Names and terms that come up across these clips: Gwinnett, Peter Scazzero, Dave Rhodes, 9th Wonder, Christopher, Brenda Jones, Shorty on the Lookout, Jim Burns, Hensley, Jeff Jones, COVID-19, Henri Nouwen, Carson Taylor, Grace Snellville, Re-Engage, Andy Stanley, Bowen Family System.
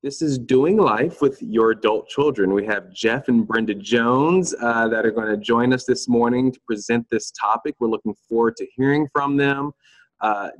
This is Doing Life with Your Adult Children. We have Jeff and Brenda Jones that are going to join us this morning to present this topic. We're looking forward to hearing from them.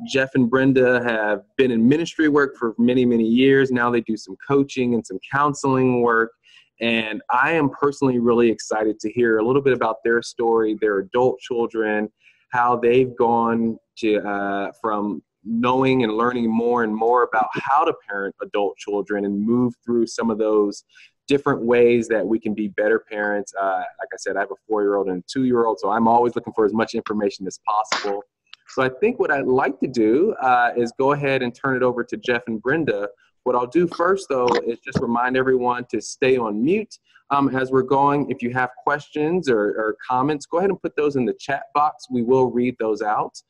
Jeff and Brenda have been in ministry work for many, many years. Now they do some coaching and some counseling work. And I am personally really excited to hear a little bit about their story, their adult children, how they've gone to from knowing and learning more and more about how to parent adult children and move through some of those different ways that we can be better parents. Like I said, I have a 4-year-old and a 2-year-old, so I'm always looking for as much information as possible. So I think what I'd like to do is go ahead and turn it over to Jeff and Brenda. What I'll do first, though, is just remind everyone to stay on mute as we're going. If you have questions or comments, go ahead and put those in the chat box. We will read those out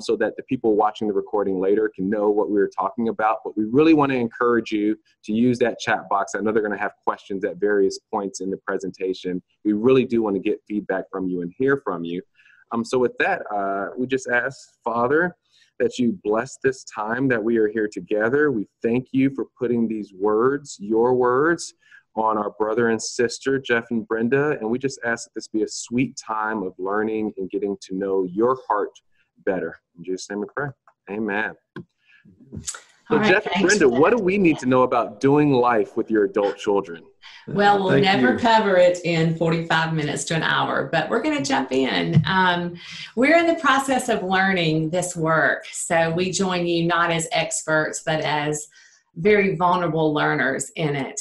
so that the people watching the recording later can know what we were talking about. But we really want to encourage you to use that chat box. I know they're going to have questions at various points in the presentation. We really do want to get feedback from you and hear from you. So with that, we just ask, Father, that you bless this time that we are here together. We thank you for putting these words, your words, on our brother and sister, Jeff and Brenda, and we just ask that this be a sweet time of learning and getting to know your heart better. In Jesus' name we pray, amen. So right, Jeff and Brenda, what do we need to know about doing life with your adult children? Well, we'll never cover it in 45 minutes to an hour, but we're going to jump in. We're in the process of learning this work, so we join you not as experts, but as very vulnerable learners in it.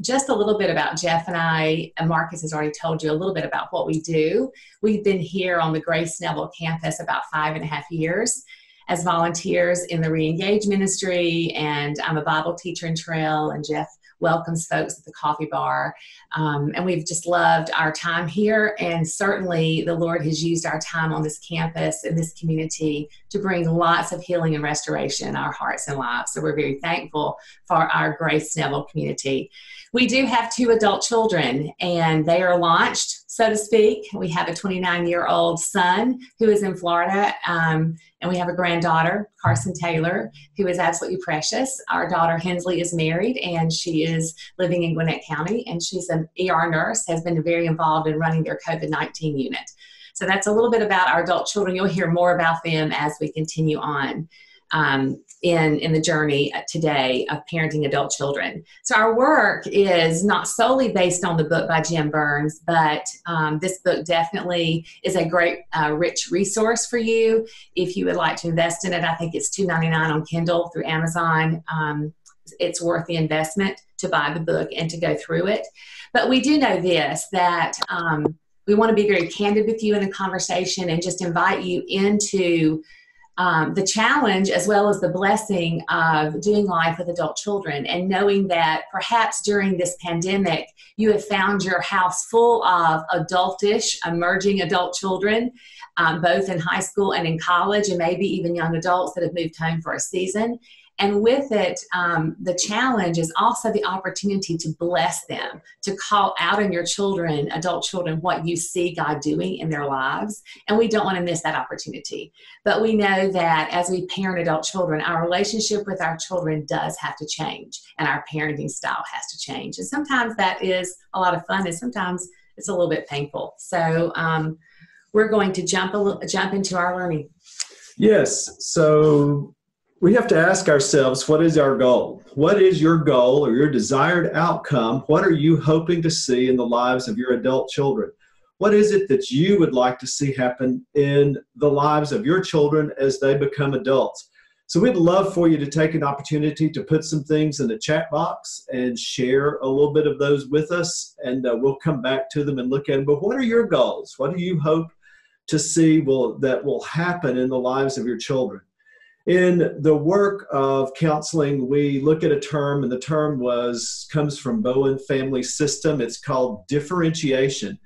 Just a little bit about Jeff and I, and Marcus has already told you a little bit about what we do. We've been here on the Grace Snellville campus about 5.5 years. As volunteers in the Re-Engage ministry, and I'm a Bible teacher in Trail, and Jeff welcomes folks at the coffee bar. And we've just loved our time here, and certainly the Lord has used our time on this campus and this community to bring lots of healing and restoration in our hearts and lives. So we're very thankful for our Grace Snellville community. We do have 2 adult children, and they are launched, so to speak. We have a 29-year-old son who is in Florida, and we have a granddaughter, Carson Taylor, who is absolutely precious. Our daughter, Hensley, is married, and she is living in Gwinnett County, and she's an ER nurse, has been very involved in running their COVID-19 unit. So that's a little bit about our adult children. You'll hear more about them as we continue on in the journey today of parenting adult children. So our work is not solely based on the book by Jim Burns, but this book definitely is a great rich resource for you if you would like to invest in it. I think it's $2.99 on Kindle through Amazon. It's worth the investment to buy the book and to go through it. But we do know this, that we want to be very candid with you in the conversation and just invite you into the challenge as well as the blessing of doing life with adult children, and knowing that perhaps during this pandemic you have found your house full of adultish, emerging adult children, both in high school and in college, and maybe even young adults that have moved home for a season. And with it, the challenge is also the opportunity to bless them, to call out in your children, adult children, what you see God doing in their lives. And we don't want to miss that opportunity. But we know that as we parent adult children, our relationship with our children does have to change, and our parenting style has to change. And sometimes that is a lot of fun, and sometimes it's a little bit painful. So we're going to jump into our learning. Yes. So we have to ask ourselves, what is our goal? What is your goal or your desired outcome? What are you hoping to see in the lives of your adult children? What is it that you would like to see happen in the lives of your children as they become adults? So we'd love for you to take an opportunity to put some things in the chat box and share a little bit of those with us, and we'll come back to them and look at them. But what are your goals? What do you hope to see that will happen in the lives of your children? In the work of counseling, we look at a term, and the term comes from Bowen Family System. It's called differentiation.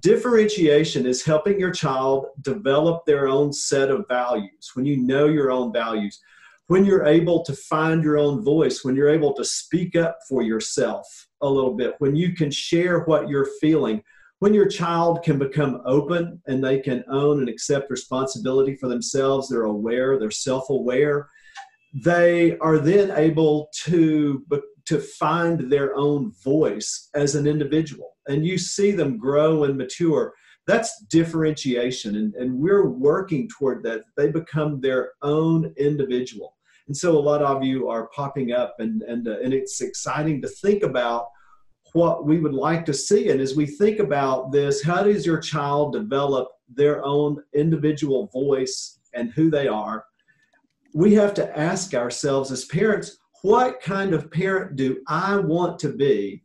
Differentiation is helping your child develop their own set of values. When you know your own values, when you're able to find your own voice, when you're able to speak up for yourself a little bit, when you can share what you're feeling, when your child can become open and they can own and accept responsibility for themselves, they're aware, they're self-aware, they are then able to to find their own voice as an individual. And you see them grow and mature. That's differentiation. And we're working toward that. They become their own individual. And so a lot of you are popping up, and it's exciting to think about what we would like to see. And as we think about this, how does your child develop their own individual voice and who they are? We have to ask ourselves as parents, what kind of parent do I want to be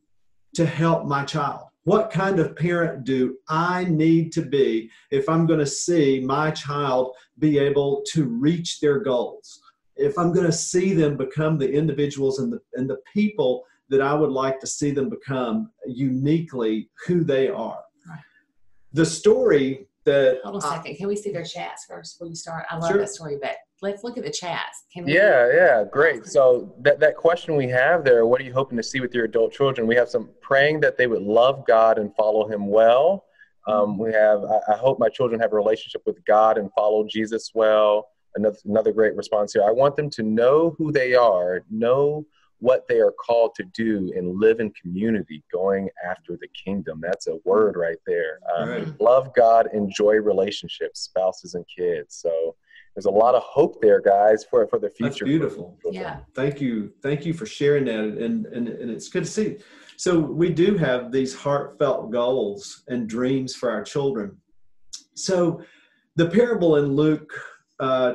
to help my child? What kind of parent do I need to be if I'm going to see my child be able to reach their goals? If I'm going to see them become the individuals and the people that I would like to see them become, uniquely who they are. Right. The story that... Hold on a second. Can we see their chats first before you start? I love that story, but let's look at the chats. Can we great. So that question we have there, what are you hoping to see with your adult children? We have some praying that they would love God and follow him well. We have, I hope my children have a relationship with God and follow Jesus well. Another great response here. I want them to know who they are, know what they are called to do, and live in community, going after the kingdom. That's a word right there. Love God, enjoy relationships, spouses and kids. So there's a lot of hope there, guys, for the future. That's beautiful. Yeah. Thank you. Thank you for sharing that. And it's good to see. So we do have these heartfelt goals and dreams for our children. So the parable in Luke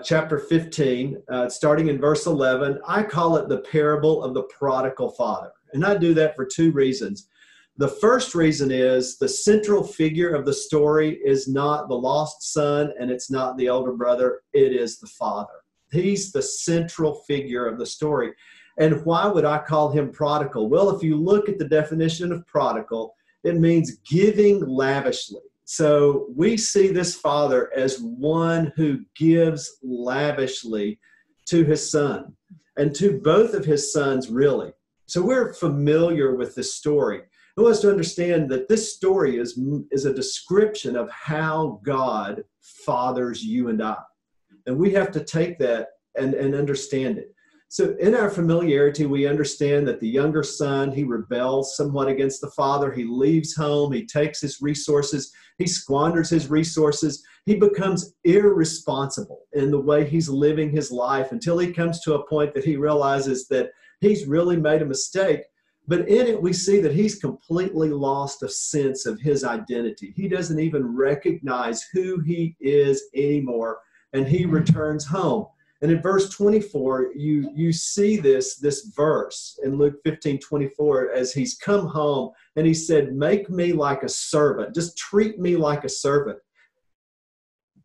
chapter 15, starting in verse 11, I call it the parable of the prodigal father. And I do that for two reasons. The first reason is the central figure of the story is not the lost son and it's not the elder brother. It is the father. He's the central figure of the story. And why would I call him prodigal? Well, if you look at the definition of prodigal, it means giving lavishly. So we see this father as one who gives lavishly to his son and to both of his sons, really. So we're familiar with this story. Who wants to understand that this story is a description of how God fathers you and I. And we have to take that and understand it. So in our familiarity, we understand that the younger son, he rebels somewhat against the father. He leaves home. He takes his resources. He squanders his resources. He becomes irresponsible in the way he's living his life until he comes to a point that he realizes that he's really made a mistake. But in it, we see that he's completely lost a sense of his identity. He doesn't even recognize who he is anymore, and he returns home. And in verse 24, you see this verse in Luke 15:24, as he's come home and he said, make me like a servant. Just treat me like a servant.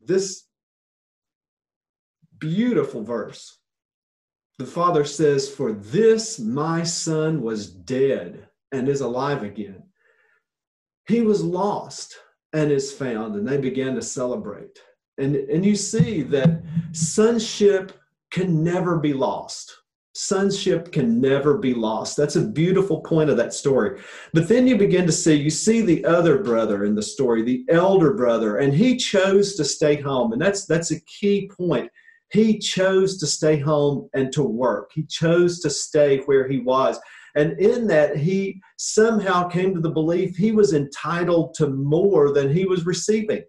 This beautiful verse. The father says, for this my son was dead and is alive again. He was lost and is found. And they began to celebrate. And you see that sonship can never be lost. Sonship can never be lost. That's a beautiful point of that story. But then you begin to see, you see the other brother in the story, the elder brother, and he chose to stay home. And that's a key point. He chose to stay home and to work. He chose to stay where he was. And in that, he somehow came to the belief he was entitled to more than he was receiving.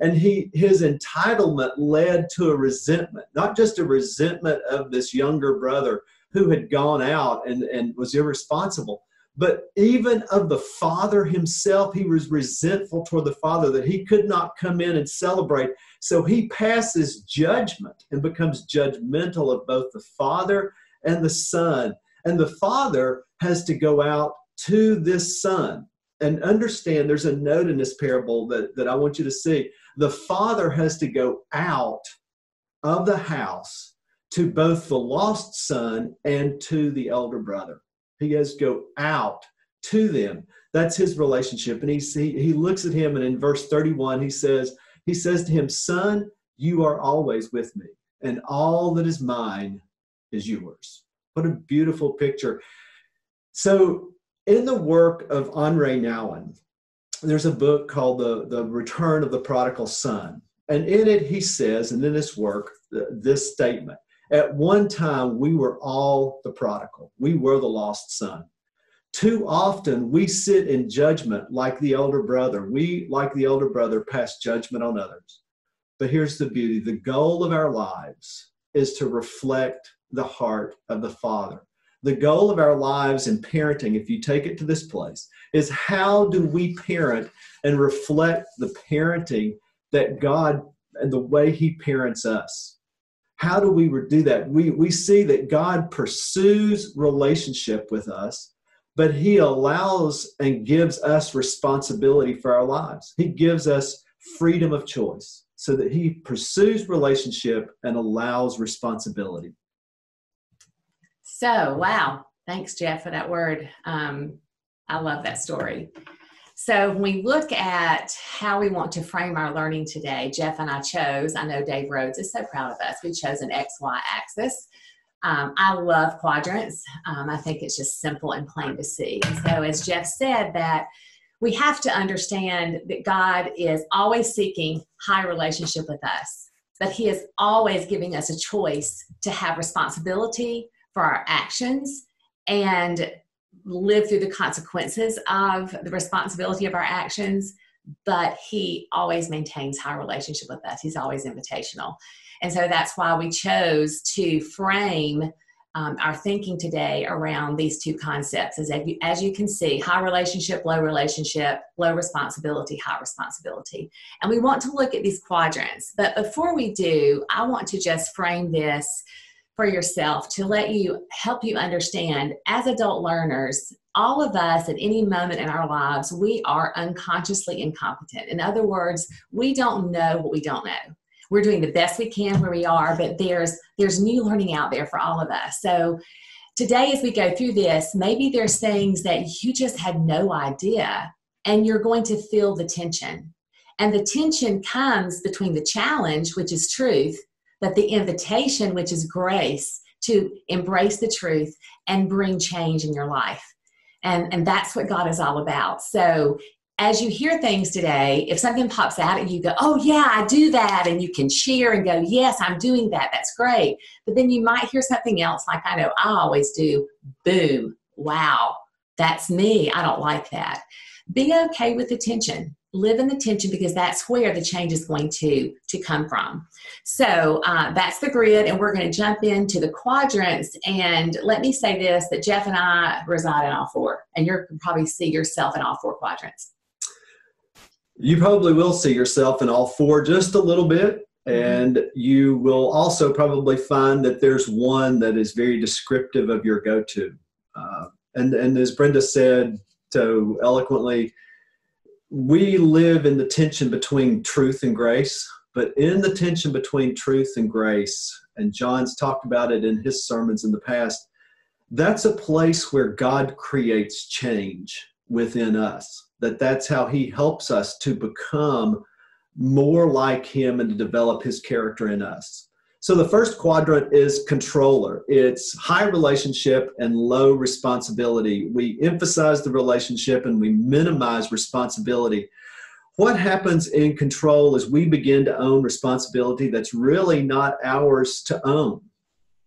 And his entitlement led to a resentment, not just a resentment of this younger brother who had gone out and was irresponsible, but even of the father himself. He was resentful toward the father that he could not come in and celebrate. So he passes judgment and becomes judgmental of both the father and the son. And the father has to go out to this son. And understand, there's a note in this parable that I want you to see. The father has to go out of the house to both the lost son and to the elder brother. He has to go out to them. That's his relationship. And he looks at him, and in verse 31, he says to him, son, you are always with me, and all that is mine is yours. What a beautiful picture. So in the work of Henri Nouwen, there's a book called The Return of the Prodigal Son. And in it, he says, and in this work, this statement, At one time, we were all the prodigal. We were the lost son. Too often, we sit in judgment like the elder brother. We, like the elder brother, pass judgment on others. But here's the beauty. The goal of our lives is to reflect the heart of the Father. The goal of our lives in parenting, if you take it to this place, is how do we parent and reflect the parenting that God and the way He parents us? How do we do that? We see that God pursues relationship with us, but He allows and gives us responsibility for our lives. He gives us freedom of choice so that He pursues relationship and allows responsibility. So, wow. Thanks, Jeff, for that word. I love that story. So when we look at how we want to frame our learning today, Jeff and I chose, I know Dave Rhodes is so proud of us, we chose an XY axis. I love quadrants. I think it's just simple and plain to see. So as Jeff said, that we have to understand that God is always seeking high relationship with us, but He is always giving us a choice to have responsibility for our actions and live through the consequences of the responsibility of our actions, but He always maintains high relationship with us. He's always invitational. And so that's why we chose to frame our thinking today around these two concepts. As you can see, high relationship, low responsibility, high responsibility. And we want to look at these quadrants. But before we do, I want to just frame this for yourself to help you understand, as adult learners, all of us at any moment in our lives, we are unconsciously incompetent. In other words, we don't know what we don't know. We're doing the best we can where we are, but there's new learning out there for all of us. So today, as we go through this, maybe there's things that you just had no idea, and you're going to feel the tension. And the tension comes between the challenge, which is truth, but the invitation, which is grace, to embrace the truth and bring change in your life. And that's what God is all about. So as you hear things today, if something pops out and you go, oh yeah, I do that, and you can cheer and go, yes, I'm doing that, that's great. But then you might hear something else, like I know I always do, boom, wow, that's me, I don't like that. Be okay with the tension. Live in the tension, because that's where the change is going to come from. So that's the grid, and we're going to jump into the quadrants. And let me say this, that Jeff and I reside in all four, and you can probably see yourself in all four quadrants. You probably will see yourself in all four just a little bit, and you will also probably find that there's one that is very descriptive of your go-to. And as Brenda said so eloquently, we live in the tension between truth and grace, but in the tension between truth and grace, and John's talked about it in his sermons in the past, that's a place where God creates change within us. That's how He helps us to become more like Him and to develop His character in us. So the first quadrant is controller. It's high relationship and low responsibility. We emphasize the relationship and we minimize responsibility. What happens in control is we begin to own responsibility that's really not ours to own.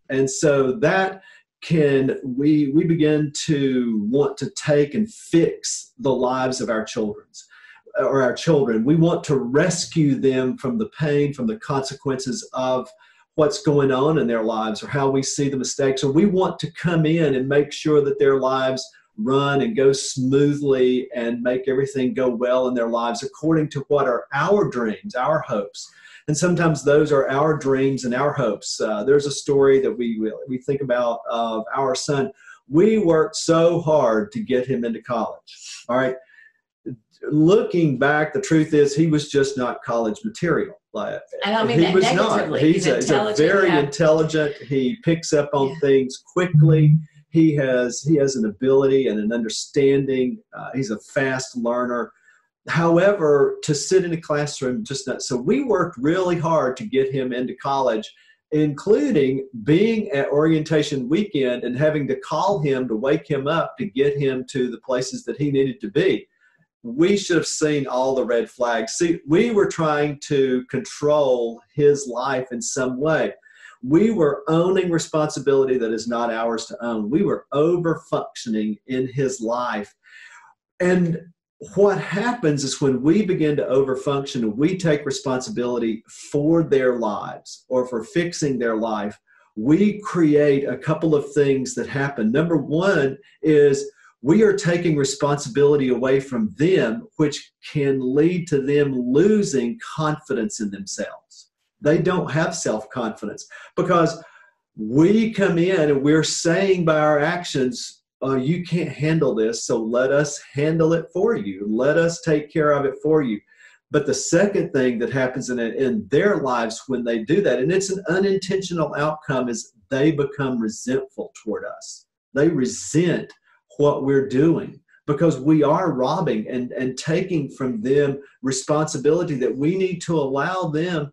And so that can, we begin to want to take and fix the lives of our children. We want to rescue them from the pain, from the consequences of what's going on in their lives, or how we see the mistakes, or we want to come in and make sure that their lives run and go smoothly and make everything go well in their lives according to what are our dreams, our hopes. And sometimes those are our dreams and our hopes. There's a story that we think about of our son. We worked so hard to get him into college, all right? Looking back, the truth is he was just not college material. I don't mean he that was negatively. Not. He's a very intelligent. He picks up on things quickly. He has an ability and an understanding. He's a fast learner. However, to sit in a classroom, just not. So we worked really hard to get him into college, including being at orientation weekend and having to call him to wake him up to get him to the places that he needed to be. We should have seen all the red flags. See, we were trying to control his life in some way. we were owning responsibility that is not ours to own. We were over-functioning in his life. And what happens is when we begin to over-function and we take responsibility for their lives or for fixing their life, we create a couple of things that happen. Number one is we are taking responsibility away from them, which can lead to them losing confidence in themselves. They don't have self-confidence because we come in and we're saying by our actions, oh, you can't handle this, so let us handle it for you. Let us take care of it for you. But the second thing that happens in their lives when they do that, and it's an unintentional outcome, is they become resentful toward us. They resent what we're doing because we are robbing and taking from them responsibility that we need to allow them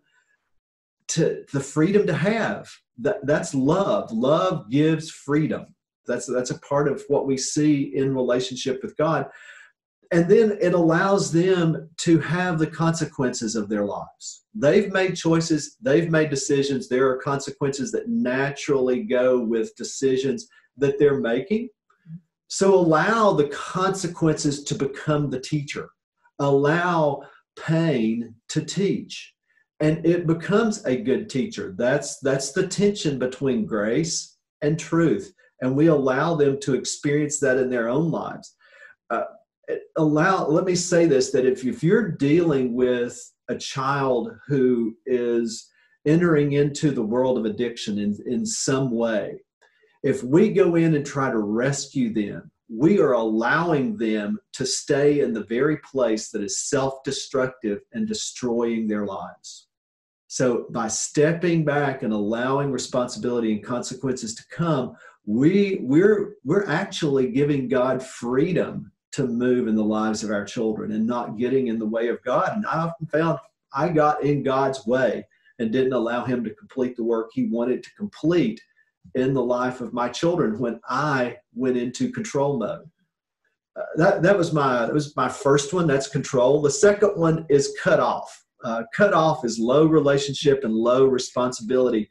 to the freedom to have. That's love. Love gives freedom. That's a part of what we see in relationship with God. And then it allows them to have the consequences of their lives. They've made choices. They've made decisions. There are consequences that naturally go with decisions that they're making. So allow the consequences to become the teacher. Allow pain to teach. And it becomes a good teacher. That's the tension between grace and truth. And we allow them to experience that in their own lives. Let me say this, that if you're dealing with a child who is entering into the world of addiction in some way, if we go in and try to rescue them, we are allowing them to stay in the very place that is self-destructive and destroying their lives. So by stepping back and allowing responsibility and consequences to come, we're actually giving God freedom to move in the lives of our children and not getting in the way of God. And I often found I got in God's way and didn't allow him to complete the work he wanted to complete in the life of my children when I went into control mode. That was my first one. That's control. The second one is cut off. Cut off is low relationship and low responsibility.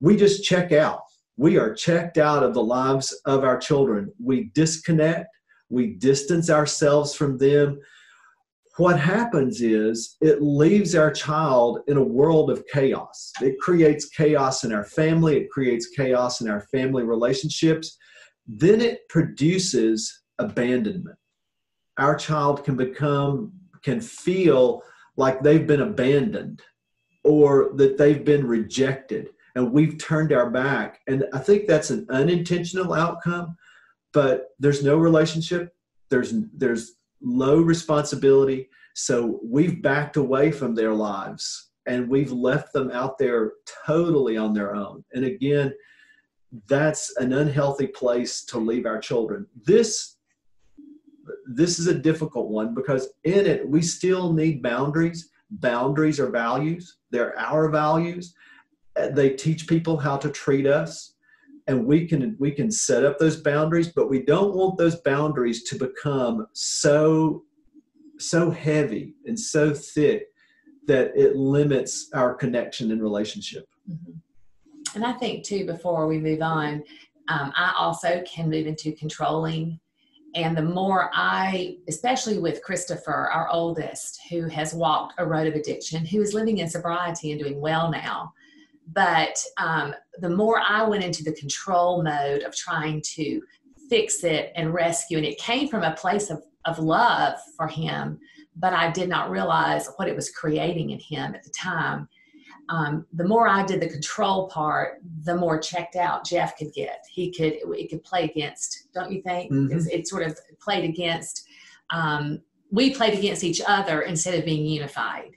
We just check out. We are checked out of the lives of our children. We disconnect. We distance ourselves from them. What happens is it leaves our child in a world of chaos. It creates chaos in our family. It creates chaos in our family relationships. Then it produces abandonment. Our child can feel like they've been abandoned or that they've been rejected and we've turned our back. And I think that's an unintentional outcome. But there's no relationship, there's low responsibility, so we've backed away from their lives, and we've left them out there totally on their own. And again, that's an unhealthy place to leave our children. This is a difficult one because in it, we still need boundaries. Boundaries are values. They're our values. They teach people how to treat us. And we can set up those boundaries, but we don't want those boundaries to become so heavy and so thick that it limits our connection and relationship. Mm-hmm. And I think, too, before we move on, I also can move into controlling. And the more especially with Christopher, our oldest, who has walked a road of addiction, who is living in sobriety and doing well now, but the more I went into the control mode of trying to fix it and rescue, and it came from a place of love for him, but I did not realize what it was creating in him at the time. The more I did the control part, the more checked out Jeff could get. It could play against, don't you think? Mm-hmm. It sort of played against, we played against each other instead of being unified.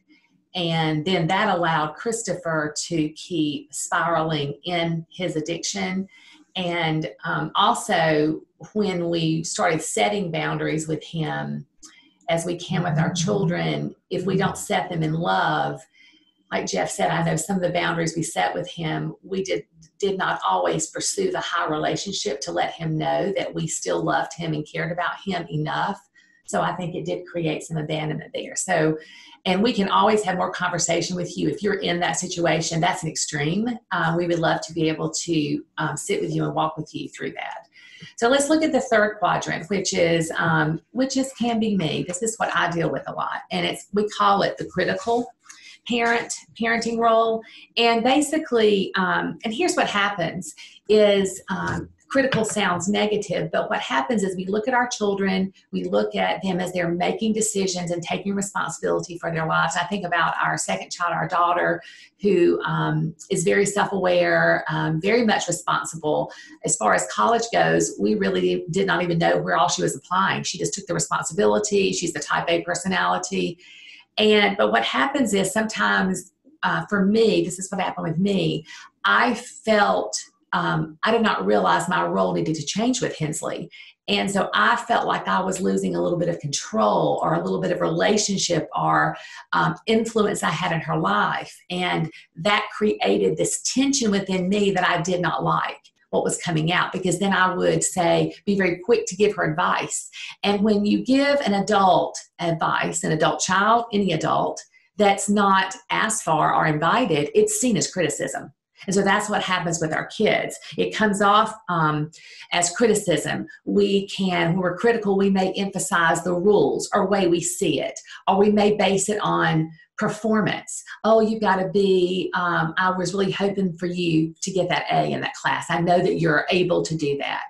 And then that allowed Christopher to keep spiraling in his addiction. And also when we started setting boundaries with him, as we can with our children, if we don't set them in love, like Jeff said, I know some of the boundaries we set with him, we did not always pursue the high relationship to let him know that we still loved him and cared about him enough So I think it did create some abandonment there. So, and we can always have more conversation with you. If you're in that situation, that's an extreme. We would love to be able to sit with you and walk with you through that. So let's look at the third quadrant, which is can be me. This is what I deal with a lot. And it's, we call it the critical parenting role. And basically, and here's what happens is, critical sounds negative, but what happens is we look at our children, we look at them as they're making decisions and taking responsibility for their lives. I think about our second child, our daughter, who is very self-aware, very much responsible. As far as college goes, we really did not even know where all she was applying. She just took the responsibility. She's the type A personality. But what happens is sometimes, for me, this is what happened with me, I felt I did not realize my role needed to change with Hensley. And so I felt like I was losing a little bit of control or a little bit of relationship or influence I had in her life. And that created this tension within me that I did not like what was coming out, because then I would say, be very quick to give her advice. And when you give an adult advice, an adult child, any adult that's not asked for or invited, it's seen as criticism. And so that's what happens with our kids. It comes off as criticism. When we're critical, we may emphasize the rules or way we see it, or we may base it on performance. Oh, you've got to be, I was really hoping for you to get that A in that class. I know that you're able to do that.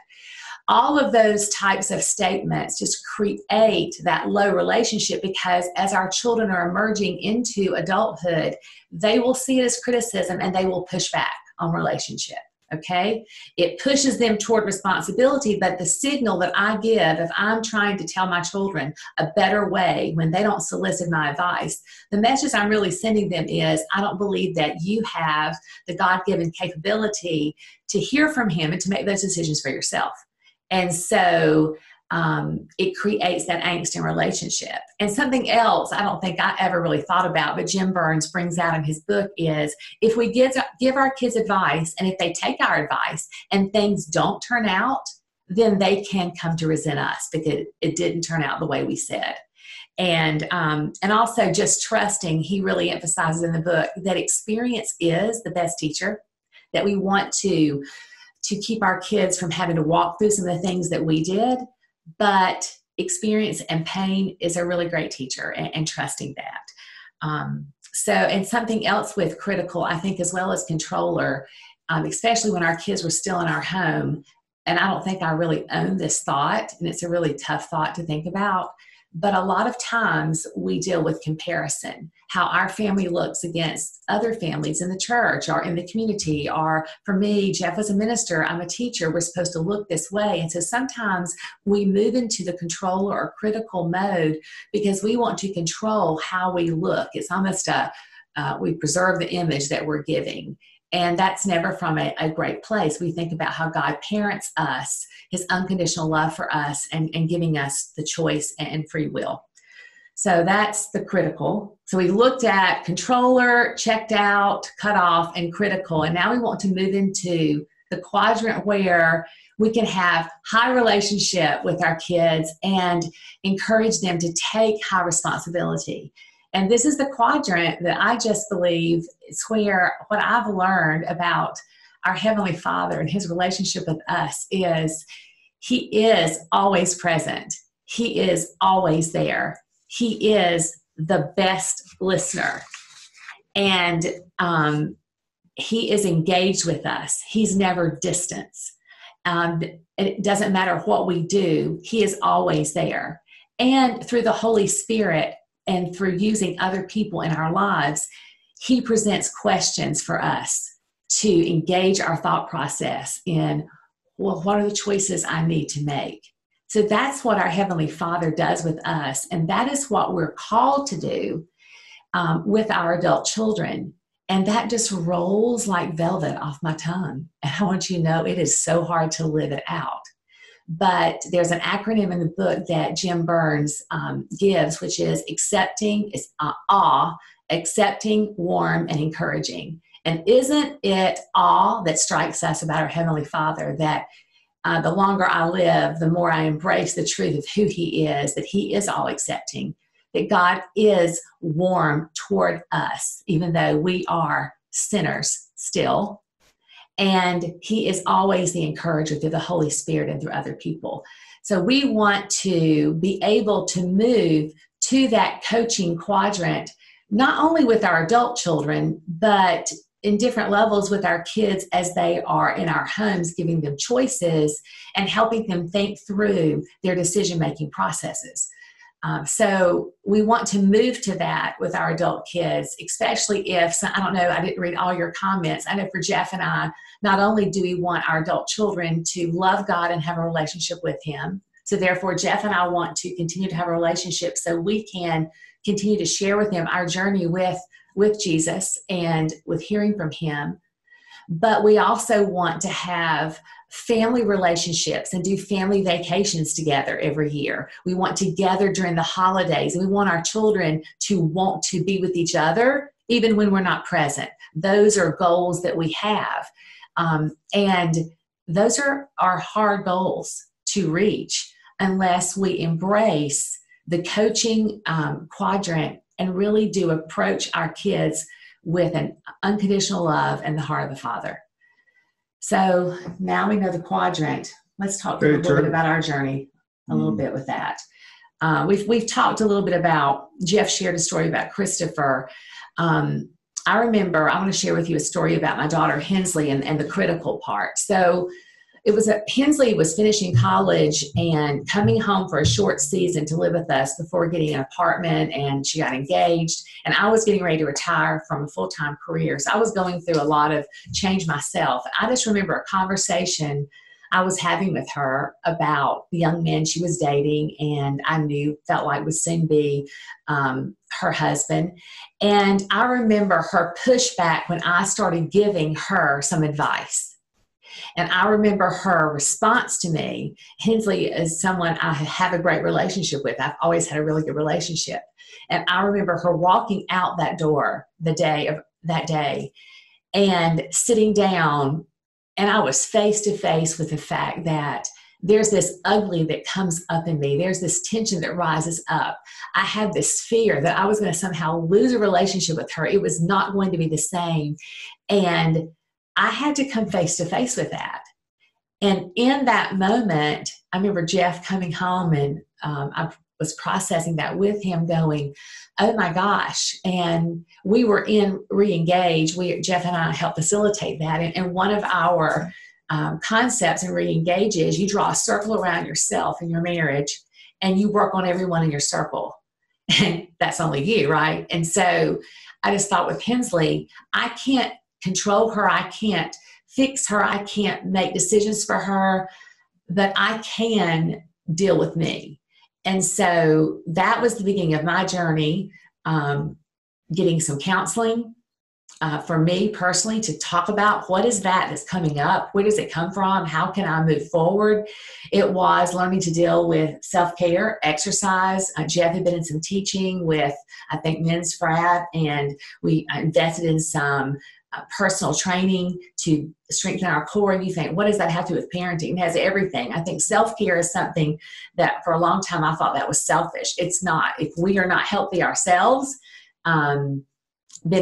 All of those types of statements just create that low relationship, because as our children are emerging into adulthood, they will see it as criticism and they will push back on relationship, okay? It pushes them toward responsibility, but the signal that I give, if I'm trying to tell my children a better way when they don't solicit my advice, the message I'm really sending them is, I don't believe that you have the God-given capability to hear from Him and to make those decisions for yourself. And so it creates that angst in relationship. And something else I don't think I ever really thought about, but Jim Burns brings out in his book, is if we give our kids advice, and if they take our advice and things don't turn out, then they can come to resent us because it didn't turn out the way we said. And also just trusting. He really emphasizes in the book that experience is the best teacher, that we want to keep our kids from having to walk through some of the things that we did, but experience and pain is a really great teacher, and trusting that. And something else with critical, I think, as well as controller, especially when our kids were still in our home, and I don't think I really own this thought, and it's a really tough thought to think about, but a lot of times we deal with comparison, how our family looks against other families in the church or in the community, or for me, Jeff was a minister, I'm a teacher, we're supposed to look this way. And so sometimes we move into the controller or critical mode because we want to control how we look. It's almost we preserve the image that we're giving. And that's never from a great place. We think about how God parents us, His unconditional love for us, and giving us the choice and free will. So that's the critical. So we looked at controller, checked out, cut off, and critical. And now we want to move into the quadrant where we can have high relationship with our kids and encourage them to take high responsibility. And this is the quadrant that I just believe is where what I've learned about our Heavenly Father and His relationship with us is He is always present. He is always there. He is the best listener. And He is engaged with us. He's never distant. It doesn't matter what we do. He is always there. And through the Holy Spirit, and through using other people in our lives, He presents questions for us to engage our thought process in, well, what are the choices I need to make? So that's what our Heavenly Father does with us, and that is what we're called to do with our adult children. And that just rolls like velvet off my tongue. And I want you to know it is so hard to live it out. But there's an acronym in the book that Jim Burns gives, which is accepting, is awe, accepting, warm, and encouraging. And isn't it awe that strikes us about our Heavenly Father, that The longer I live, the more I embrace the truth of who He is, that He is all accepting, that God is warm toward us, even though we are sinners still. And He is always the encourager through the Holy Spirit and through other people. So we want to be able to move to that coaching quadrant, not only with our adult children, but in different levels with our kids as they are in our homes, giving them choices and helping them think through their decision-making processes. So we want to move to that with our adult kids, especially if, I don't know, I didn't read all your comments. I know for Jeff and I, not only do we want our adult children to love God and have a relationship with Him, so therefore Jeff and I want to continue to have a relationship so we can continue to share with Him our journey with Jesus and with hearing from Him. But we also want to have family relationships and do family vacations together every year. We want to gather during the holidays, and we want our children to want to be with each other even when we're not present. Those are goals that we have. And those are hard goals to reach unless we embrace the coaching quadrant and really do approach our kids with an unconditional love and the heart of the Father. So now we know the quadrant. Let's talk a little bit about our journey a little bit with that. We've talked a little bit about, Jeff shared a story about Christopher. I remember, I want to share with you a story about my daughter Hensley and the critical part. So it was, Hensley was finishing college and coming home for a short season to live with us before getting an apartment, and she got engaged, and I was getting ready to retire from a full-time career. So I was going through a lot of change myself. I just remember a conversation I was having with her about the young man she was dating and I knew, felt like would soon be her husband. And I remember her pushback when I started giving her some advice. And I remember her response to me. Hensley is someone I have a great relationship with. I've always had a really good relationship. And I remember her walking out that door the day of that day and sitting down, and I was face to face with the fact that there's this ugly that comes up in me. There's this tension that rises up. I had this fear that I was going to somehow lose a relationship with her. It was not going to be the same. And I had to come face to face with that. And in that moment, I remember Jeff coming home, and I was processing that with him going, oh my gosh. And we were in Re-Engage. Jeff and I helped facilitate that. And one of our concepts in Re-Engage is you draw a circle around yourself in your marriage and you work on everyone in your circle. And that's only you, right? And so I just thought with Hensley, I can't control her, I can't fix her, I can't make decisions for her, but I can deal with me. And so that was the beginning of my journey, getting some counseling for me personally to talk about what is that that's coming up, where does it come from, how can I move forward. It was learning to deal with self-care, exercise. Jeff had been in some teaching with, I think, Men's Frat, and we invested in some personal training to strengthen our core. And you think, what does that have to do with parenting? It has everything. I think self-care is something that for a long time I thought that was selfish. It's not. If we are not healthy ourselves, then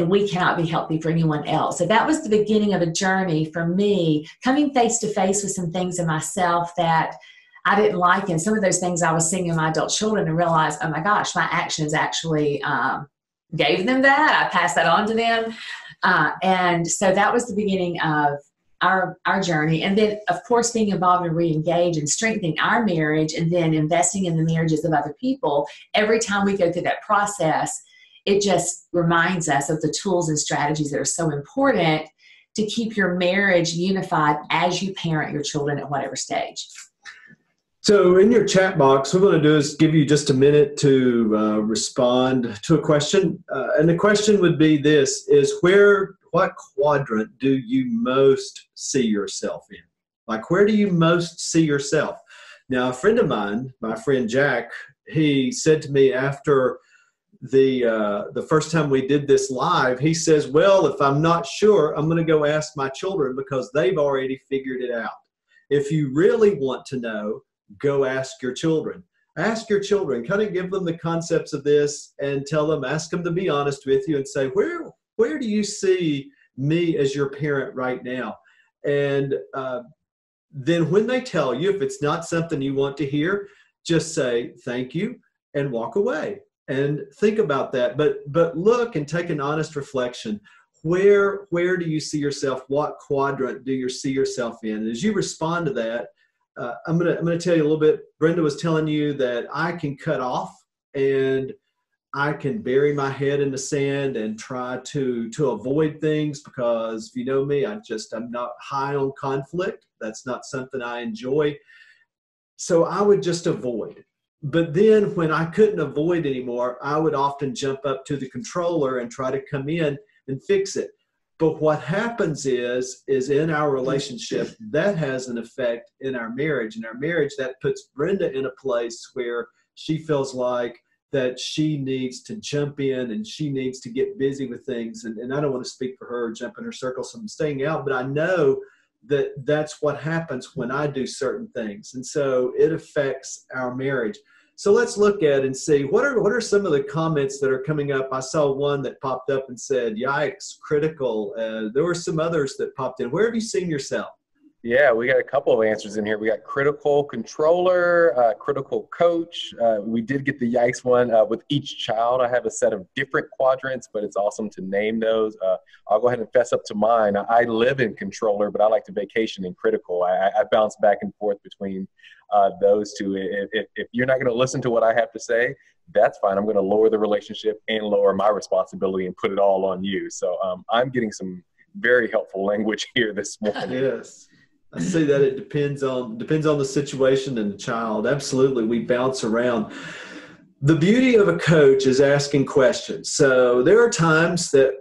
we cannot be healthy for anyone else. So that was the beginning of a journey for me, coming face to face with some things in myself that I didn't like, and some of those things I was seeing in my adult children, and realized, oh my gosh, my actions actually gave them that. I passed that on to them. And so that was the beginning of our journey. And then, of course, being involved in Re-Engage and strengthening our marriage, and then investing in the marriages of other people. Every time we go through that process, it just reminds us of the tools and strategies that are so important to keep your marriage unified as you parent your children at whatever stage. So in your chat box, what we're going to do is give you just a minute to respond to a question. And the question would be this, is what quadrant do you most see yourself in? Like, where do you most see yourself? Now, a friend of mine, my friend Jack, he said to me after the first time we did this live, he says, well, if I'm not sure, I'm going to go ask my children because they've already figured it out. If you really want to know, go ask your children. Ask your children, kind of give them the concepts of this and tell them, ask them to be honest with you and say, where do you see me as your parent right now? And then when they tell you, if it's not something you want to hear, just say thank you and walk away and think about that. But look and take an honest reflection. Where do you see yourself? What quadrant do you see yourself in? And as you respond to that, I'm gonna tell you a little bit. Brenda was telling you that I can cut off and I can bury my head in the sand and try to avoid things because if you know me, I'm not high on conflict. That's not something I enjoy. So I would just avoid. But then when I couldn't avoid anymore, I would often jump up to the controller and try to come in and fix it. But what happens is in our relationship, that has an effect in our marriage. In our marriage, that puts Brenda in a place where she feels like that she needs to jump in and she needs to get busy with things. And I don't want to speak for her, jump in her circle, so I'm staying out, but I know that that's what happens when I do certain things. And so it affects our marriage. So let's look at and see what are some of the comments that are coming up. I saw one that popped up and said, yikes, critical. There were some others that popped in. Where have you seen yourself? Yeah, we got a couple of answers in here. We got critical controller, critical coach. We did get the yikes one. With each child, I have a set of different quadrants, but it's awesome to name those. I'll go ahead and fess up to mine. I live in controller, but I like to vacation in critical. I bounce back and forth between those two. If you're not going to listen to what I have to say, that's fine. I'm going to lower the relationship and lower my responsibility and put it all on you. So I'm getting some very helpful language here this morning. Yes. I see that it depends on the situation and the child. Absolutely. We bounce around. The beauty of a coach is asking questions. So there are times that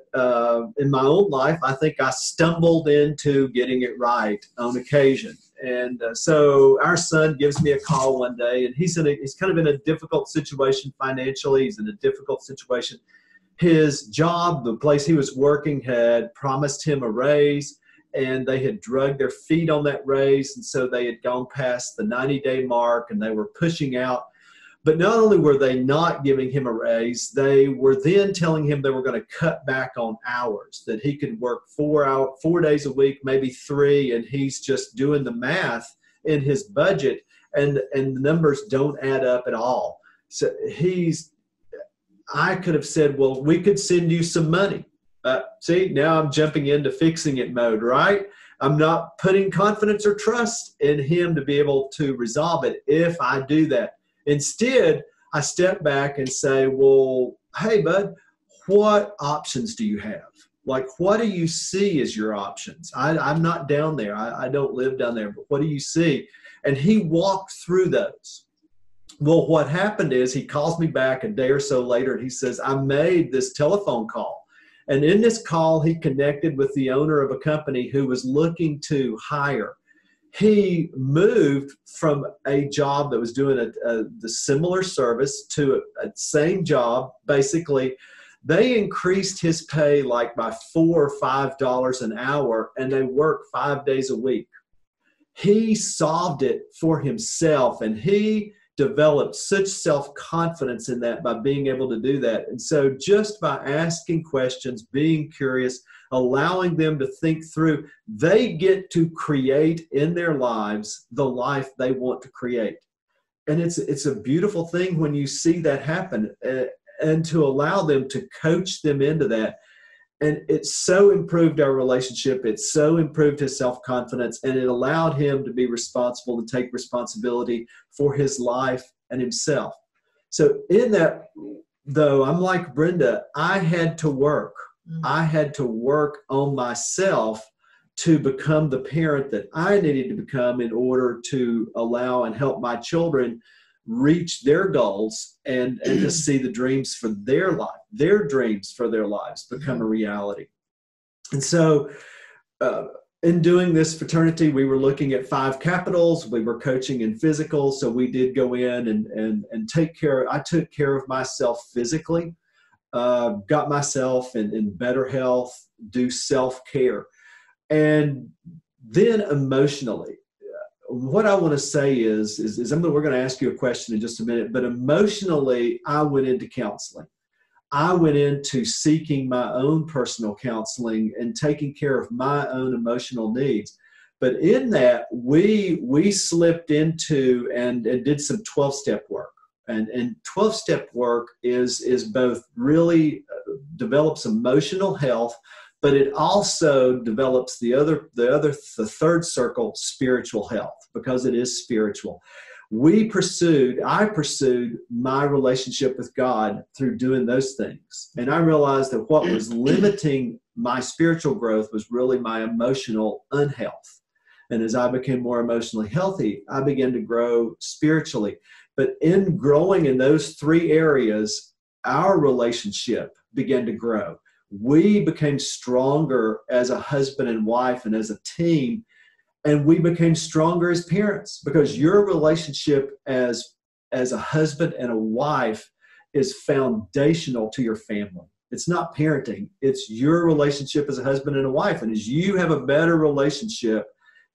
in my own life, I think I stumbled into getting it right on occasion. And so our son gives me a call one day, and he's kind of in a difficult situation financially. He's in a difficult situation. His job, the place he was working, had promised him a raise, and they had dragged their feet on that raise. And so they had gone past the 90-day mark and they were pushing out. But not only were they not giving him a raise, they were then telling him they were going to cut back on hours, that he could work 4 days a week, maybe 3. And he's just doing the math in his budget, and the numbers don't add up at all. So I could have said, well, we could send you some money. See, now I'm jumping into fixing it mode, right? I'm not putting confidence or trust in him to be able to resolve it if I do that. Instead, I step back and say, well, hey, bud, what options do you have? Like, what do you see as your options? I'm not down there. I don't live down there, but what do you see? And he walked through those. Well, what happened is he calls me back a day or so later, and he says, I made this telephone call. And in this call, he connected with the owner of a company who was looking to hire. He moved from a job that was doing the similar service to a same job. Basically, they increased his pay like by $4 or $5 an hour, and they work 5 days a week. He solved it for himself, and he developed such self-confidence in that by being able to do that. And so just by asking questions, being curious, allowing them to think through, they get to create in their lives the life they want to create. And it's a beautiful thing when you see that happen and to allow them to coach them into that. And it so improved our relationship. It so improved his self-confidence, and it allowed him to be responsible, to take responsibility for his life and himself. So in that, though, I'm like Brenda, I had to work. I had to work on myself to become the parent that I needed to become in order to allow and help my children reach their goals and to see the dreams for their life, their dreams for their lives become a reality. And so in doing this fraternity, we were looking at 5 capitals. We were coaching in physical. So we did go in and take care. I took care of myself physically, got myself in better health, do self-care. And then emotionally, what I want to say is we're going to ask you a question in just a minute, but emotionally, I went into counseling. I went into seeking my own personal counseling and taking care of my own emotional needs. But in that, we slipped into and did some 12-step work. And 12-step work is both really develops emotional health, but it also develops the third circle, spiritual health, because it is spiritual. I pursued my relationship with God through doing those things. And I realized that what was limiting my spiritual growth was really my emotional unhealth. And as I became more emotionally healthy, I began to grow spiritually. But in growing in those three areas, our relationship began to grow. We became stronger as a husband and wife and as a team, and we became stronger as parents, because your relationship as a husband and a wife is foundational to your family. It's not parenting. It's your relationship as a husband and a wife. And as you have a better relationship,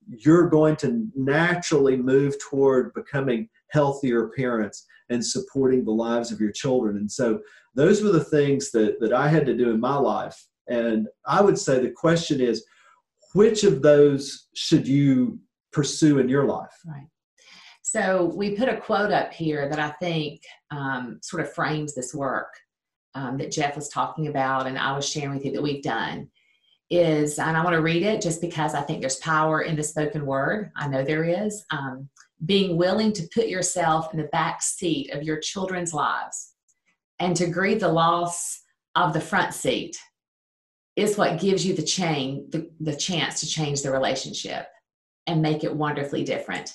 you're going to naturally move toward becoming healthier parents and supporting the lives of your children. And so those were the things that I had to do in my life. And I would say the question is, which of those should you pursue in your life? Right. So we put a quote up here that I think sort of frames this work that Jeff was talking about and I was sharing with you that we've done. And I want to read it just because I think there's power in the spoken word. I know there is. Being willing to put yourself in the back seat of your children's lives and to grieve the loss of the front seat is what gives you the chance to change the relationship and make it wonderfully different.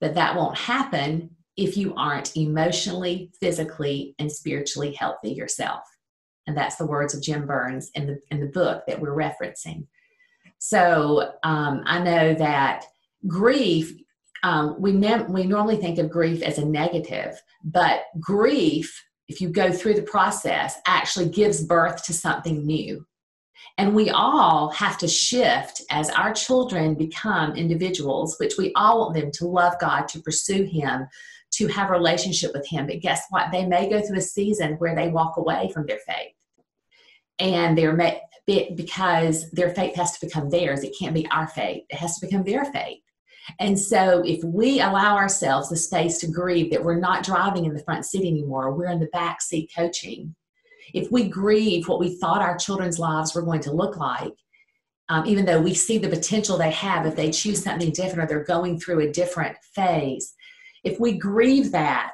But that won't happen if you aren't emotionally, physically, and spiritually healthy yourself. And that's the words of Jim Burns in the book that we're referencing. So I know that grief, we normally think of grief as a negative, but grief, if you go through the process, actually gives birth to something new. And we all have to shift as our children become individuals, which we all want them to love God, to pursue Him, to have a relationship with Him. But guess what? They may go through a season where they walk away from their faith. And because their faith has to become theirs. It can't be our faith. It has to become their faith. And so if we allow ourselves the space to grieve that we're not driving in the front seat anymore, we're in the back seat coaching. If we grieve what we thought our children's lives were going to look like, even though we see the potential they have if they choose something different or they're going through a different phase, if we grieve that,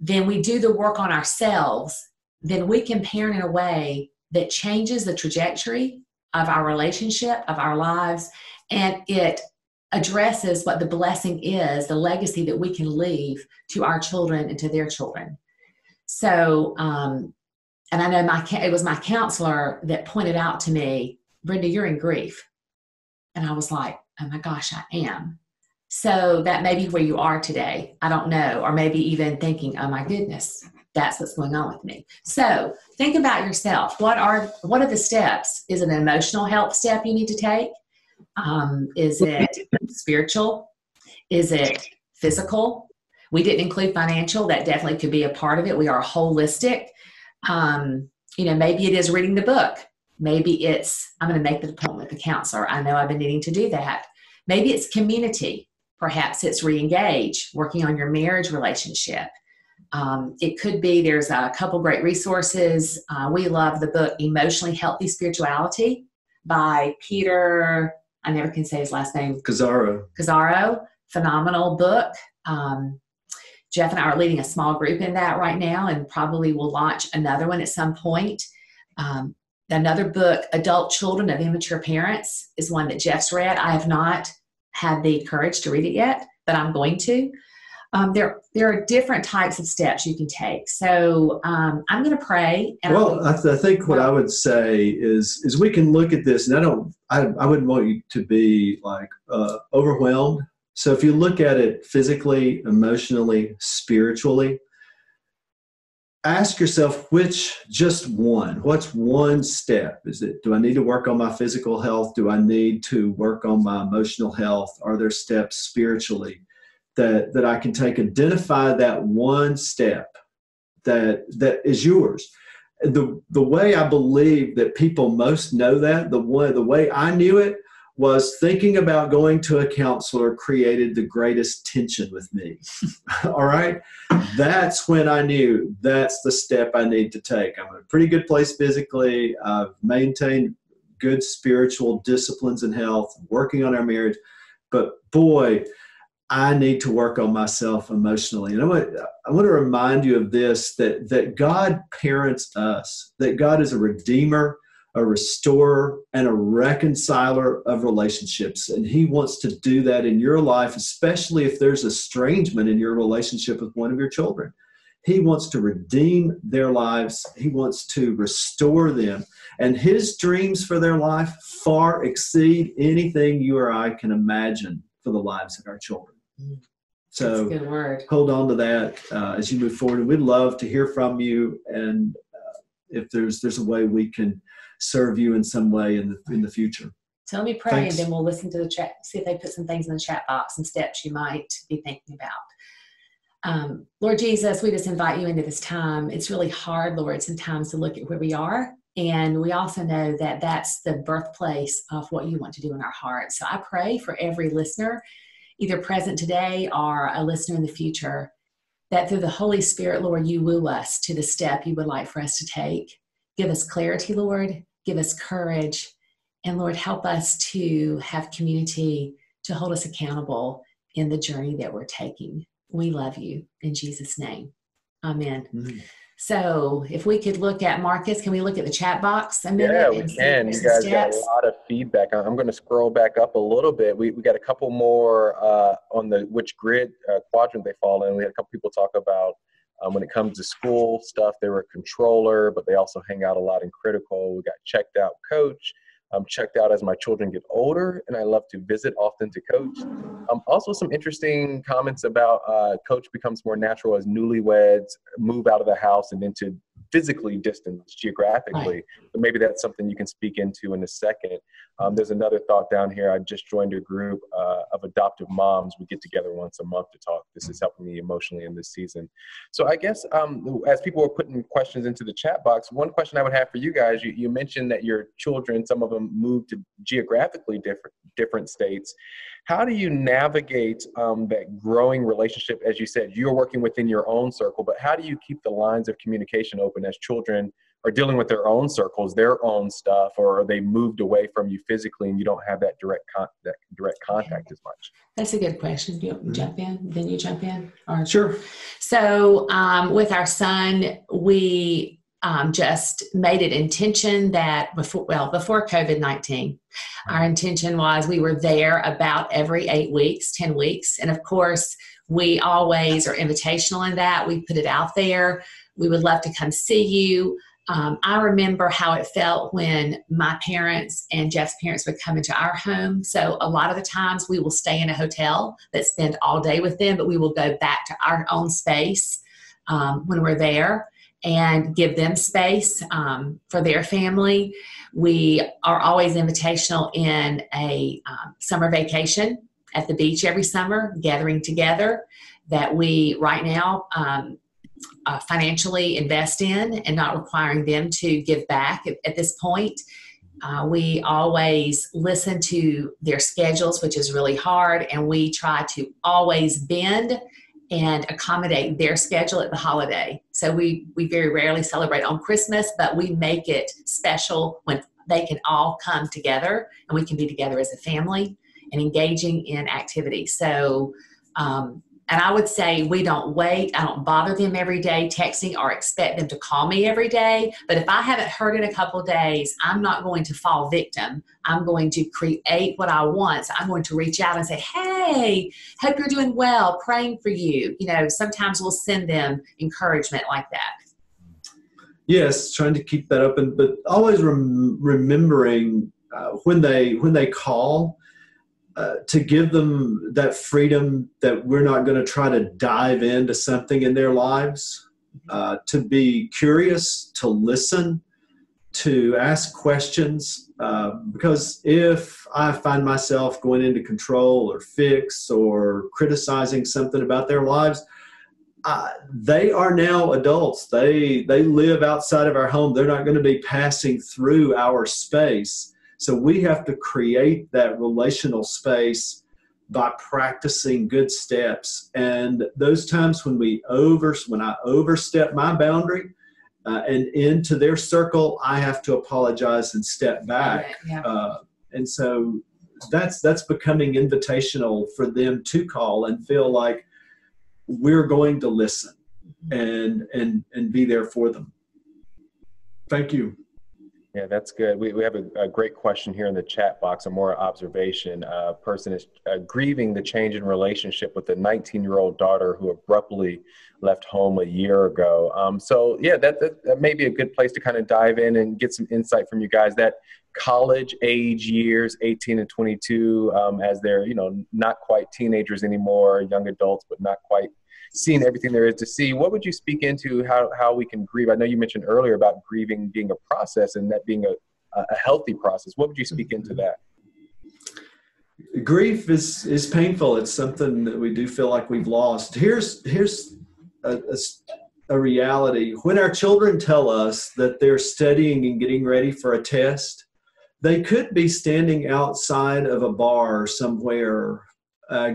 then we do the work on ourselves, then we can parent in a way that changes the trajectory of our relationship, of our lives, and it addresses what the blessing is, the legacy that we can leave to our children and to their children. So, and I know it was my counselor that pointed out to me, Brenda, you're in grief. And I was like, oh my gosh, I am. So that may be where you are today. I don't know. Or maybe even thinking, oh my goodness, that's what's going on with me. So think about yourself. What are the steps? Is it an emotional health step you need to take? Is it spiritual? Is it physical? We didn't include financial. That definitely could be a part of it. We are holistic. Maybe it is reading the book. Maybe it's, I'm going to make the appointment with the counselor. I know I've been needing to do that. Maybe it's community. Perhaps it's re-engage, working on your marriage relationship. It could be, there's a couple great resources. We love the book, Emotionally Healthy Spirituality by Peter, I never can say his last name. Scazzero, phenomenal book. Jeff and I are leading a small group in that right now and probably will launch another one at some point. Another book, Adult Children of Immature Parents, is one that Jeff's read. I have not had the courage to read it yet, but I'm going to. There are different types of steps you can take. So I'm going to pray. And I think what I would say is we can look at this, and I wouldn't want you to be like overwhelmed. So if you look at it physically, emotionally, spiritually, ask yourself what's one step? Is it, do I need to work on my physical health? Do I need to work on my emotional health? Are there steps spiritually that I can take? Identify that one step that is yours. The way I believe that people most know that, the way I knew it, was thinking about going to a counselor created the greatest tension with me. All right? That's when I knew that's the step I need to take. I'm in a pretty good place physically. I've maintained good spiritual disciplines and health, working on our marriage. But boy, I need to work on myself emotionally. And I want to remind you of this, that God parents us, that God is a redeemer, a restorer, and a reconciler of relationships. And he wants to do that in your life, especially if there's estrangement in your relationship with one of your children. He wants to redeem their lives. He wants to restore them. And his dreams for their life far exceed anything you or I can imagine for the lives of our children. So that's a good word. Hold on to that as you move forward. And we'd love to hear from you. And if there's a way we can serve you in some way in the future. So let me pray, thanks, and then we'll listen to the chat, see if they put some things in the chat box and steps you might be thinking about. Lord Jesus, we just invite you into this time. It's really hard, Lord, sometimes to look at where we are. And we also know that that's the birthplace of what you want to do in our hearts. So I pray for every listener, either present today or a listener in the future, that through the Holy Spirit, Lord, you woo us to the step you would like for us to take. Give us clarity, Lord. Give us courage. And Lord, help us to have community to hold us accountable in the journey that we're taking. We love you. In Jesus' name. Amen. Mm-hmm. So if we could look at Marcus, can we look at the chat box a minute? Yeah, we can. You guys got a lot of feedback. I'm going to scroll back up a little bit. We got a couple more on which grid quadrant they fall in. We had a couple people talk about when it comes to school stuff, they were a controller, but they also hang out a lot in critical. We got checked out coach. I'm checked out as my children get older, and I love to visit often to coach. Also some interesting comments about coach becomes more natural as newlyweds move out of the house and into physically distance geographically. But maybe that's something you can speak into in a second. There's another thought down here. I just joined a group of adoptive moms. We get together once a month to talk. This is helping me emotionally in this season. So I guess as people were putting questions into the chat box, one question I would have for you guys, you mentioned that your children, some of them moved to geographically different states. How do you navigate that growing relationship? As you said, you're working within your own circle, but how do you keep the lines of communication open as children are dealing with their own circles, their own stuff, or are they moved away from you physically and you don't have that direct contact as much? That's a good question. Do you want me to jump in? Then you jump in? Or? Sure. So with our son, we just made it intention that before COVID-19, our intention was we were there about every 8 weeks, 10 weeks. And of course, we always are invitational in that. We put it out there. We would love to come see you. I remember how it felt when my parents and Jeff's parents would come into our home. So a lot of the times we will stay in a hotel that spend all day with them, but we will go back to our own space when we're there and give them space for their family. We are always invitational in a summer vacation at the beach every summer, gathering together that we right now financially invest in and not requiring them to give back at this point. We always listen to their schedules, which is really hard, and we try to always bend and accommodate their schedule at the holiday. So we very rarely celebrate on Christmas, but we make it special when they can all come together and we can be together as a family and engaging in activity. So, and I would say we don't wait. I don't bother them every day texting or expect them to call me every day. But if I haven't heard in a couple of days, I'm not going to fall victim. I'm going to create what I want. So I'm going to reach out and say, hey, hope you're doing well, praying for you. You know, sometimes we'll send them encouragement like that. Yes, trying to keep that open, but always remembering when they call, to give them that freedom that we're not going to try to dive into something in their lives to be curious, to listen, to ask questions, because if I find myself going into control or fix or criticizing something about their lives, they are now adults. They live outside of our home. They're not going to be passing through our space. So we have to create that relational space by practicing good steps. And those times when I overstep my boundary and into their circle, I have to apologize and step back. Yeah. And so that's becoming invitational for them to call and feel like we're going to listen and be there for them. Thank you. Yeah, that's good. We have a great question here in the chat box, a more observation. A person is grieving the change in relationship with a 19-year-old daughter who abruptly left home a year ago. So yeah, that may be a good place to kind of dive in and get some insight from you guys. That college age years, 18 and 22, as they're, you know, not quite teenagers anymore, young adults, but not quite seeing everything there is to see. What would you speak into how we can grieve? I know you mentioned earlier about grieving being a process and that being a healthy process. What would you speak into that? Grief is painful. It's something that we do feel like we've lost. Here's a reality. When our children tell us that they're studying and getting ready for a test, they could be standing outside of a bar somewhere,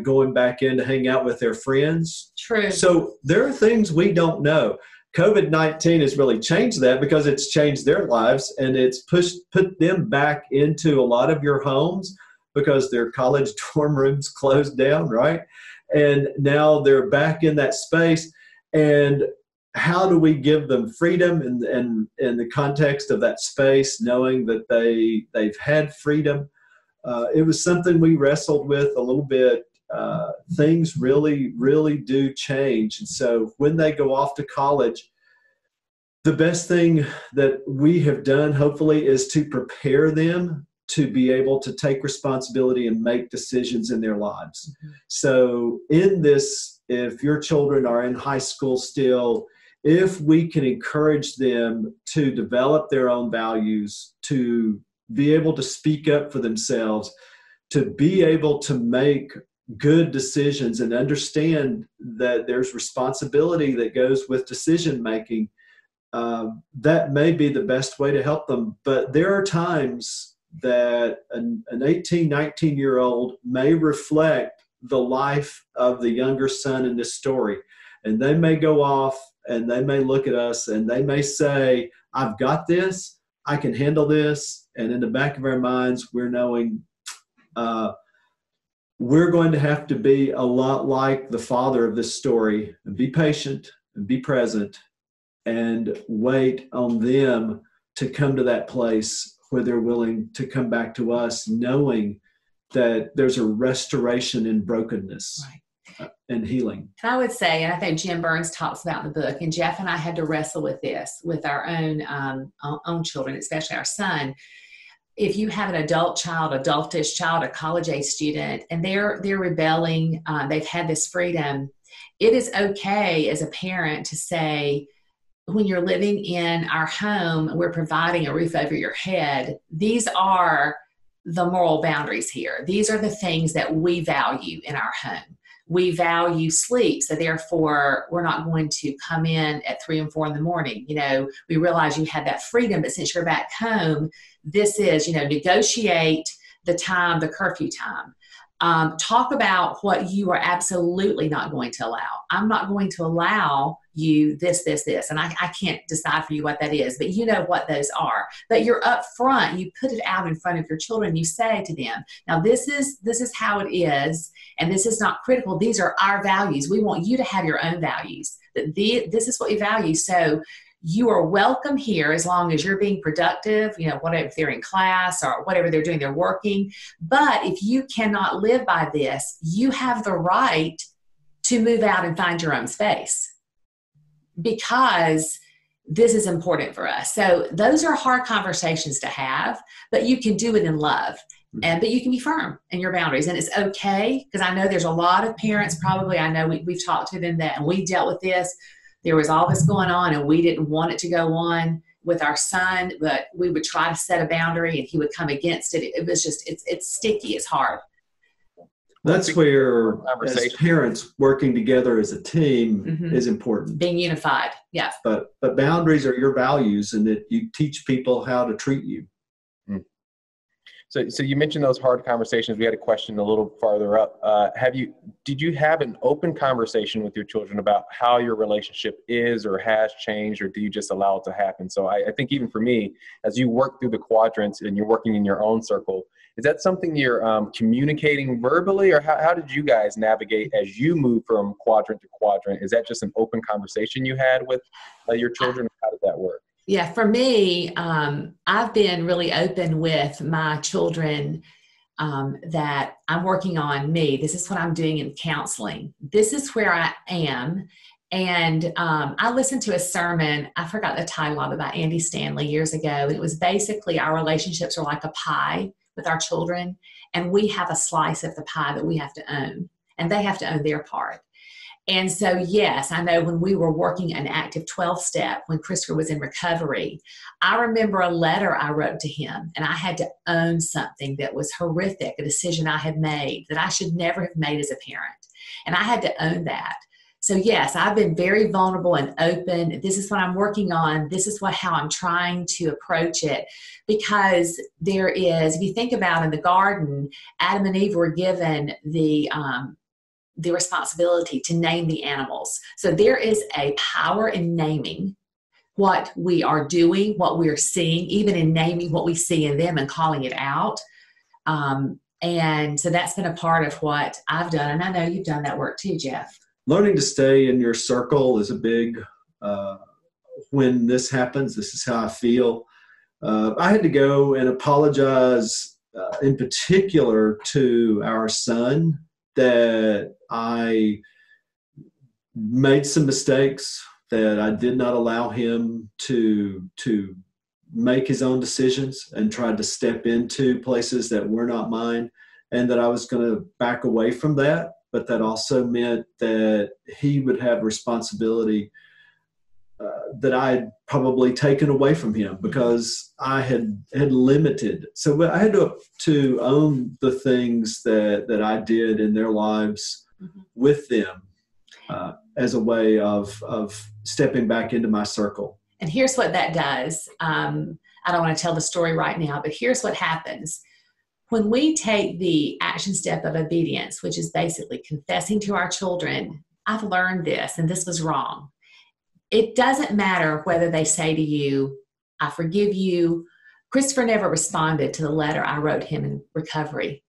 going back in to hang out with their friends. True. So there are things we don't know. COVID-19 has really changed that because it's changed their lives, and it's put them back into a lot of your homes because their college dorm rooms closed down, right? And now they're back in that space. And how do we give them freedom in the context of that space, knowing that they've had freedom? It was something we wrestled with a little bit. Things really, really do change. And so when they go off to college, the best thing that we have done, hopefully, is to prepare them to be able to take responsibility and make decisions in their lives. Mm-hmm. So in this, if your children are in high school still, if we can encourage them to develop their own values, to be able to speak up for themselves, to be able to make good decisions and understand that there's responsibility that goes with decision making, that may be the best way to help them. But there are times that an 18, 19-year-old may reflect the life of the younger son in this story. And they may go off and they may look at us and they may say, "I've got this, I can handle this." And in the back of our minds, we're knowing we're going to have to be a lot like the father of this story, and be patient, and be present, and wait on them to come to that place where they're willing to come back to us, knowing that there's a restoration in brokenness. Right. And healing. And I would say, and I think Jim Burns talks about in the book, and Jeff and I had to wrestle with this with our own children, especially our son. If you have an adult child, adultish child, a college age student, and they're rebelling, they've had this freedom, it is okay as a parent to say, when you're living in our home, we're providing a roof over your head. These are the moral boundaries here. These are the things that we value in our home. We value sleep, so therefore we're not going to come in at 3 and 4 in the morning. You know, we realize you had that freedom, but since you're back home, this is, you know, negotiate the time, the curfew time. Talk about what you are absolutely not going to allow. I'm not going to allow you this, and I can't decide for you what that is, but you know what those are. But you're up front, you put it out in front of your children, you say to them, now this is how it is, and this is not critical. These are our values. We want you to have your own values. This is what we value. So you are welcome here as long as you're being productive, you know, whatever, if they're in class or whatever they're doing, they're working. But if you cannot live by this, you have the right to move out and find your own space, because this is important for us. So those are hard conversations to have, but you can do it in love. But you can be firm in your boundaries, and it's okay, because I know there's a lot of parents, probably, I know we've talked to them that, and we dealt with this, There was all this going on, and we didn't want it to go on with our son, but we would try to set a boundary and he would come against it. It was just, it's sticky, it's hard. That's where, as parents, working together as a team is important. Being unified, yes. But boundaries are your values, and that you teach people how to treat you. So you mentioned those hard conversations. We had a question a little farther up. Did you have an open conversation with your children about how your relationship is or has changed, or do you just allow it to happen? So I think even for me, as you work through the quadrants and you're working in your own circle, is that something you're communicating verbally, or how did you guys navigate as you move from quadrant to quadrant? Is that just an open conversation you had with your children? How did that work? Yeah, for me, I've been really open with my children that I'm working on me. This is what I'm doing in counseling. This is where I am. And I listened to a sermon, I forgot the title of it, by Andy Stanley years ago. And it was basically our relationships are like a pie with our children. And we have a slice of the pie that we have to own. And they have to own their part. And so, yes, I know when we were working an active 12-step, when Christopher was in recovery, I remember a letter I wrote to him, and I had to own something that was horrific, a decision I had made that I should never have made as a parent. And I had to own that. So, yes, I've been very vulnerable and open. This is what I'm working on. This is how I'm trying to approach it. Because there is, if you think about in the garden, Adam and Eve were given the responsibility to name the animals. So there is a power in naming what we are doing, what we are seeing, even in naming what we see in them and calling it out. And so that's been a part of what I've done. And I know you've done that work too, Jeff. Learning to stay in your circle is a big, when this happens, this is how I feel. I had to go and apologize in particular to our son that I made some mistakes, that I did not allow him to make his own decisions and tried to step into places that were not mine, and that I was going to back away from that. But that also meant that he would have responsibility that I had probably taken away from him because I had limited. So I had to own the things that I did in their lives with them as a way of stepping back into my circle. And here's what that does. I don't want to tell the story right now, but here's what happens. When we take the action step of obedience, which is basically confessing to our children, I've learned this and this was wrong. It doesn't matter whether they say to you, I forgive you. Christopher never responded to the letter I wrote him in recovery.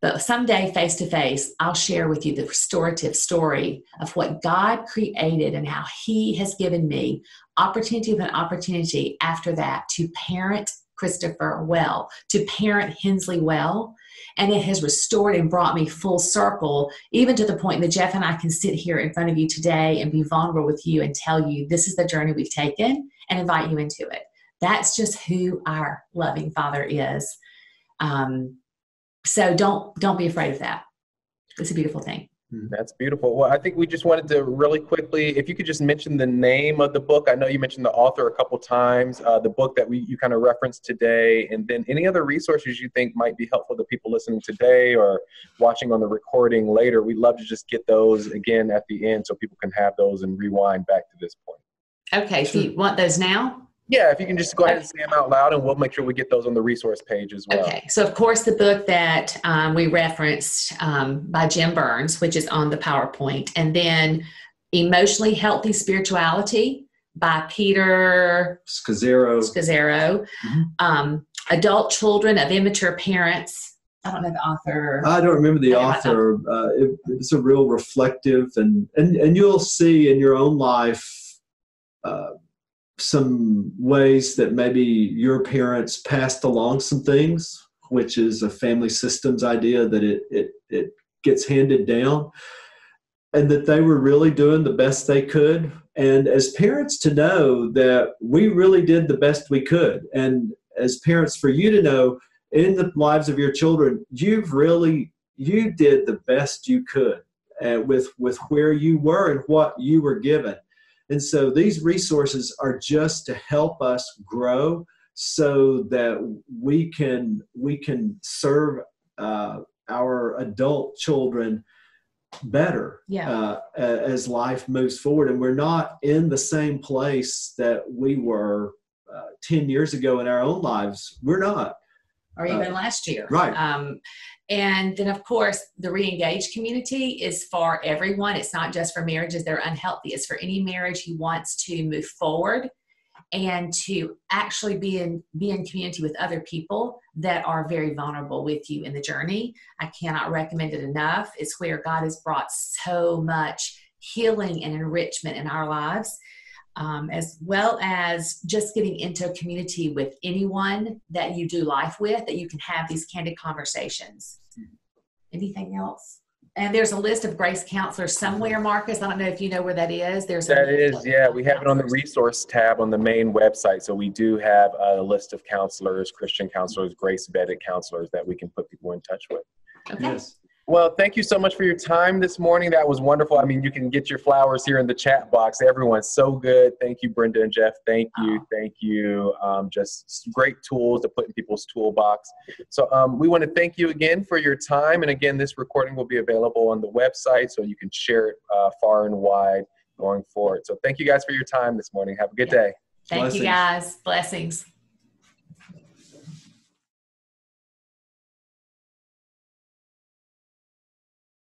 But someday, face to face, I'll share with you the restorative story of what God created and how he has given me opportunity upon opportunity after that to parent Christopher well, to parent Hensley well. And it has restored and brought me full circle, even to the point that Jeff and I can sit here in front of you today and be vulnerable with you and tell you this is the journey we've taken and invite you into it. That's just who our loving Father is. So don't be afraid of that. It's a beautiful thing. That's beautiful. Well, I think we just wanted to really quickly, if you could just mention the name of the book. I know you mentioned the author a couple times, the book that you kind of referenced today, and then any other resources you think might be helpful to people listening today or watching on the recording later. We'd love to just get those again at the end so people can have those and rewind back to this point. Okay, so you want those now? Yeah, if you can just go ahead and say them out loud, and we'll make sure we get those on the resource page as well. Okay, so of course the book that we referenced by Jim Burns, which is on the PowerPoint, and then Emotionally Healthy Spirituality by Peter Scazzero. Adult Children of Immature Parents. I don't know the author. I don't remember the author. It's a real reflective, and you'll see in your own life some ways that maybe your parents passed along some things, which is a family systems idea that it gets handed down, and that they were really doing the best they could. And as parents to know that we really did the best we could. And as parents for you to know in the lives of your children, you did the best you could with where you were and what you were given. And so these resources are just to help us grow so that we can serve our adult children better, yeah, as life moves forward. And we're not in the same place that we were 10 years ago in our own lives. We're not. Or even last year. Right. And then, of course, the Re-Engage community is for everyone. It's not just for marriages that are unhealthy. It's for any marriage who wants to move forward and to actually be in community with other people that are very vulnerable with you in the journey. I cannot recommend it enough. It's where God has brought so much healing and enrichment in our lives, as well as just getting into a community with anyone that you do life with, that you can have these candid conversations. Anything else? And there's a list of Grace counselors somewhere, Marcus. I don't know if you know where that is. Yeah. We have it on the resource tab on the main website. So we do have a list of counselors, Christian counselors, Grace-vetted counselors that we can put people in touch with. Okay. Yes. Well, thank you so much for your time this morning. That was wonderful. I mean, you can get your flowers here in the chat box. Everyone's so good. Thank you, Brenda and Jeff. Thank you. Oh. Thank you. Just great tools to put in people's toolbox. So we want to thank you again for your time. And again, this recording will be available on the website, so you can share it far and wide going forward. So thank you guys for your time this morning. Have a good day. Thank you, guys. Blessings.